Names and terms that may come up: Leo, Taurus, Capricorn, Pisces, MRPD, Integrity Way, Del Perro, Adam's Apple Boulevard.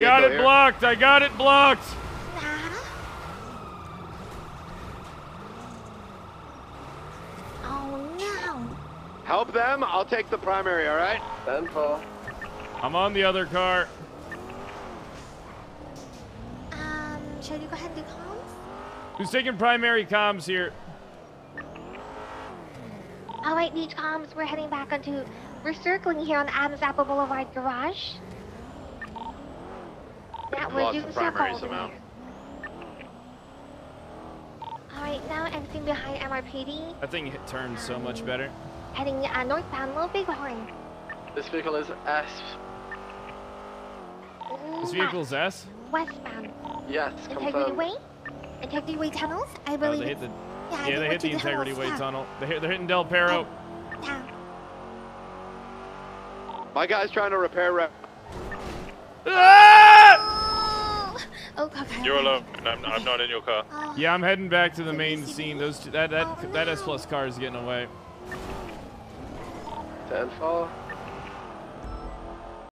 Got it blocked. I got it blocked. Oh no. Help them. I'll take the primary, all right? I'm on the other car. Should you go ahead and do comms? Who's taking primary comms here? All right, need comms. We're heading back onto... We're circling here on Adam's Apple Boulevard garage. That way you can circle there. Alright, now anything behind MRPD. That thing turns so much better. Heading northbound, Little Bighorn. This vehicle is S. This vehicle's S? Westbound. Yes, Integrity Way? Integrity Way tunnels? I believe. They hit the Integrity Way tunnel. They're hitting Del Perro. My guy's trying to repair wreck. Okay. You're alone. I'm not in your car. Yeah, I'm heading back to the main scene. Those two, that S plus car is getting away. 10-4.